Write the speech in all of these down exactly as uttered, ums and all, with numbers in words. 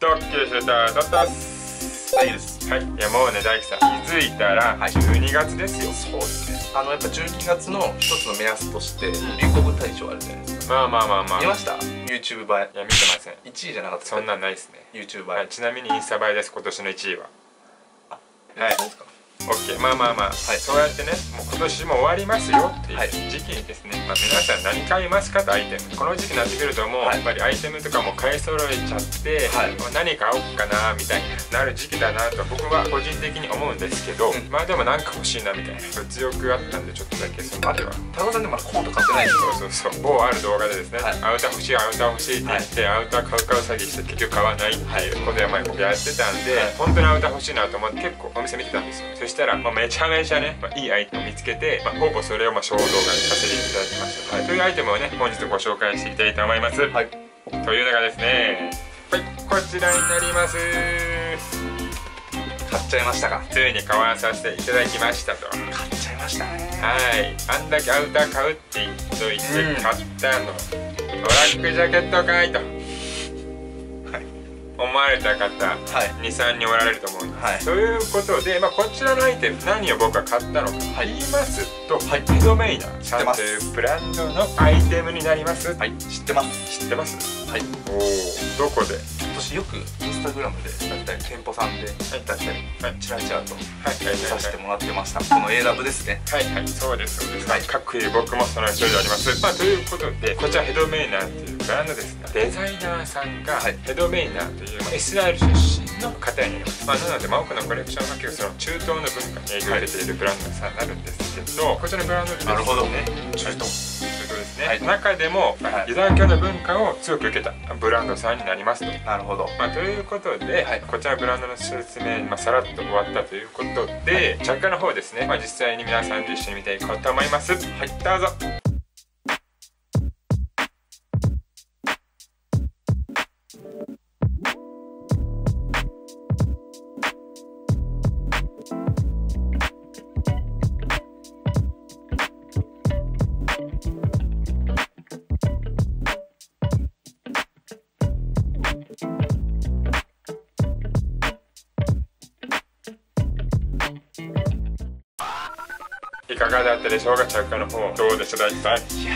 と吸収した後だったらはいいいですはいいやもうね大樹さん気づいたらじゅうにがつですよ。そうですね、あのやっぱじゅうにがつの一つの目安として流行語大賞あるじゃないですか。まあまあまあまあ見ました？ YouTube 映え。いや見てません。いちいじゃなかった。そんなんないですね。 YouTube 映え、はい、ちなみにインスタ映えです。今年のいちいはあはいオッケー。まあまあまあ、はい、そうやってねもう今年も終わりますよっていう時期にですね、はい、まあ皆さん何買いますかとアイテム、この時期になってくるともう、はい、やっぱりアイテムとかも買い揃えちゃって、はい、何買おうかなみたいになる時期だなと僕は個人的に思うんですけど、うん、まあでも何か欲しいなみたいな物欲あったんでちょっとだけその時は田中さんでもまだコート買ってないんですよ。そうそうそう、某ある動画でですね、はい、アウター欲しいアウター欲しいって言って、はい、アウター買う買う詐欺して結局買わないっていうことや前僕やってたんで、はい、本当にアウター欲しいなと思って結構お店見てたんですよ。そしたら、まあ、めちゃめちゃね、まあ、いいアイテムを見つけて、まあ、ほぼそれをまあ衝動買いさせていただきました、はい、というアイテムをね本日ご紹介していきたいと思います、はい、というのがですね、はい、こちらになります。買っちゃいましたか。ついに買わさせていただきましたと。買っちゃいましたね。はい、あんだけアウター買うって言っといて買ったの、うん、トラックジャケットかいと思われた方、はい、にさんにんおられると思うんです、はい、ということで、まあ、こちらのアイテム何を僕が買ったのか言いますと、はい、メドメイナーさんというブランドのアイテムになります。はい、知ってます。知ってます。はい。おー、どこで今年よくインスタグラムでだったり店舗さんでだったりチラチラと見させてもらってました。この A ラブですね。はいはい、そうですそうです。はい、かっこいい。僕もその一人であります。まあということでこちらヘドメイナーっていうブランドですが、デザイナーさんがヘドメイナーというイスラエル出身の方になります。まあ、なので、まあ、多くのコレクションが結構中東の文化に影響を受けているブランドさんになるんですけど、こちらのブランドですね。なるほど、中東ですね。はい、中でも、はい、ユダヤ教の文化を強く受けたブランドさんになりますと。なるほど、まあ、ということで、はい、こちらのブランドの説明、まあ、さらっと終わったということで、はい、着火の方ですね、まあ、実際に皆さんと一緒に見ていこうと思います。はい、どうぞ。いかがだったでしょうか。着火の方どうでした大樹さん。いや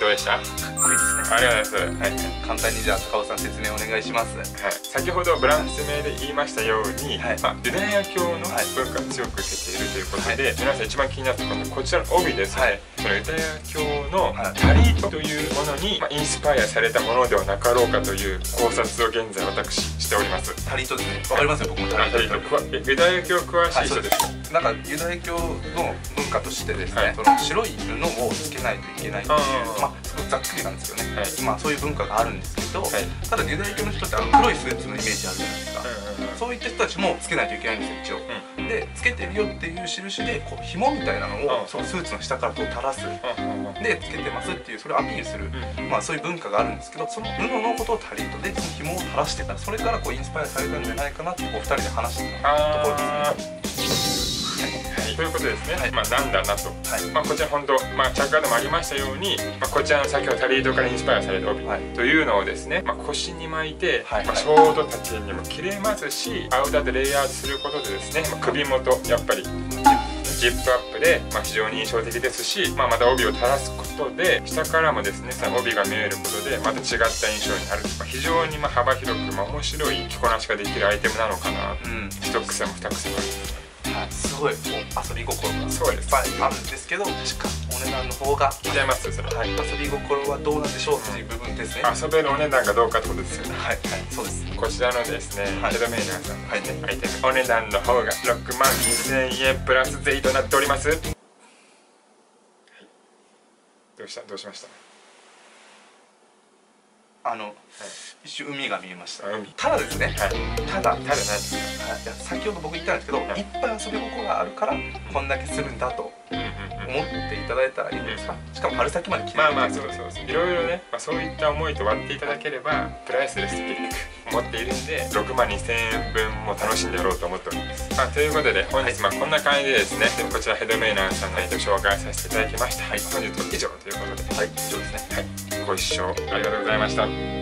どうでした。かっこいいですね。ありがとうございます、はい、簡単にじゃあ高尾さん説明お願いします。はい、先ほどブランス名で言いましたように、はい、まあ、ユダヤ教の文化を強く受けているということで、はい、皆さん一番気になったのはこちらの帯ですね、はい。そのユダヤ教のタリートというものに、まあ、インスパイアされたものではなかろうかという考察を現在私しております。タリートですね。わかりますよ、僕もタリート。ユダヤ教詳しい人ですか。なんかユダヤ教の文化としてですね、その白い布をつけないといけないっていう、まあすごくざっくりなんですよね。今そういう文化があるんですけど、ただユダヤ教の人ってあの黒いスーツのイメージあるじゃないですか。そういった人たちもつけないといけないんですよ一応。でつけてるよっていう印でこう紐みたいなのをそのスーツの下からこう垂らすでつけてますっていう、それをアピールする、まあそういう文化があるんですけど、その布のことをタリートでその紐を垂らしてから、それからこうインスパイアされたんじゃないかなってお二人で話してたところですね。ということですね。はい、まあなんだなと、はい、まあこちら本当、まあ着火でもありましたように、まあこちらの先ほどタリートからインスパイアされた帯というのをですね、まあ腰に巻いて、はい、まあショート丈にも切れますし、アウターでレイヤードすることでですね、まあ、首元やっぱりジップアップで、まあ、非常に印象的ですし、まあ、また帯を垂らすことで下からもですねその帯が見えることでまた違った印象になる、まあ、非常にまあ幅広く、まあ、面白い着こなしができるアイテムなのかな、うん、一癖も二癖もある。すごいこう遊び心がいっぱいあるんですけど、確かお値段の方が違います。それ、はい、遊び心はどうなんでしょうっていう部分ですね。遊べるお値段がどうかってことですよね。はい、そうです。こちらのですねヘドメイナーさんのアイテム、お値段の方がろくまんにせんえんプラス税となっております。どうしたどうしました。あの、はい、一瞬海が見えました。ただですね、はい、ただただなんですか、はい、先ほど僕言ったんですけど、はい、いっぱい遊び心があるからこんだけするんだと思っていただいたらいいんですか。しかも春先まで着れる。まあまあそうそうそう、いろいろね、まあ、そういった思いと割っていただければプライスレスと思っているんでろくまんにせんえんぶんも楽しんでやろうと思っております。まあ、ということで本日まあこんな感じでですね、はい、こちらヘドメイナーさんのアイテム紹介させていただきました。はい、本日は以上ということで、はい、以上ですね。はい、ご視聴ありがとうございました。